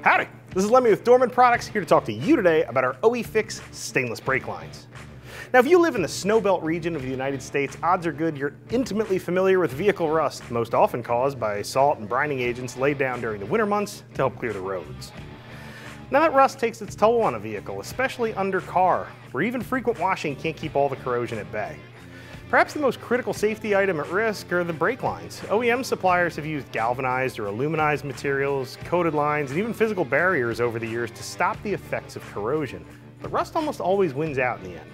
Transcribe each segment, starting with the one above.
Howdy, this is Lemmy with Dorman Products, here to talk to you today about our OE-FIX stainless brake lines. Now, if you live in the Snowbelt region of the United States, odds are good you're intimately familiar with vehicle rust, most often caused by salt and brining agents laid down during the winter months to help clear the roads. Now, that rust takes its toll on a vehicle, especially under car, where even frequent washing can't keep all the corrosion at bay. Perhaps the most critical safety item at risk are the brake lines. OEM suppliers have used galvanized or aluminized materials, coated lines, and even physical barriers over the years to stop the effects of corrosion. But rust almost always wins out in the end.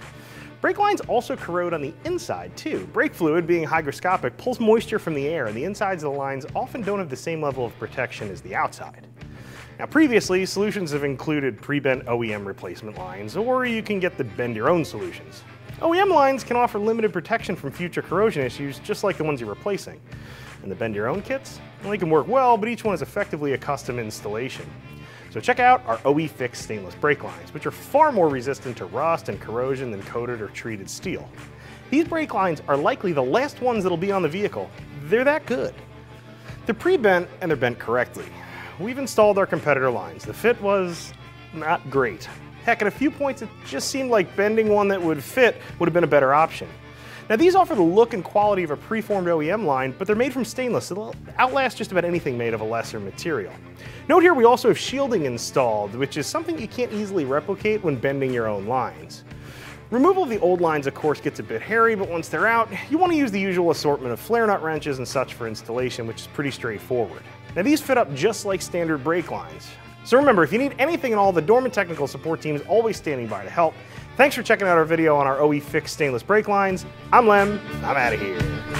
Brake lines also corrode on the inside too. Brake fluid, being hygroscopic, pulls moisture from the air, and the insides of the lines often don't have the same level of protection as the outside. Now, previously, solutions have included pre-bent OEM replacement lines, or you can get the bend-your-own solutions. OEM lines can offer limited protection from future corrosion issues, just like the ones you're replacing. And the bend-your-own kits? Well, they can work well, but each one is effectively a custom installation. So check out our OE-FIX stainless brake lines, which are far more resistant to rust and corrosion than coated or treated steel. These brake lines are likely the last ones that'll be on the vehicle. They're that good. They're pre-bent, and they're bent correctly. We've installed our competitor lines. The fit was not great. Heck, at a few points, it just seemed like bending one that would fit would have been a better option. Now, these offer the look and quality of a preformed OEM line, but they're made from stainless, so they'll outlast just about anything made of a lesser material. Note here we also have shielding installed, which is something you can't easily replicate when bending your own lines. Removal of the old lines, of course, gets a bit hairy, but once they're out, you want to use the usual assortment of flare nut wrenches and such for installation, which is pretty straightforward. Now, these fit up just like standard brake lines. So remember, if you need anything at all, the Dorman technical support team is always standing by to help. Thanks for checking out our video on our OE-FIX stainless brake lines. I'm Lem, I'm out of here.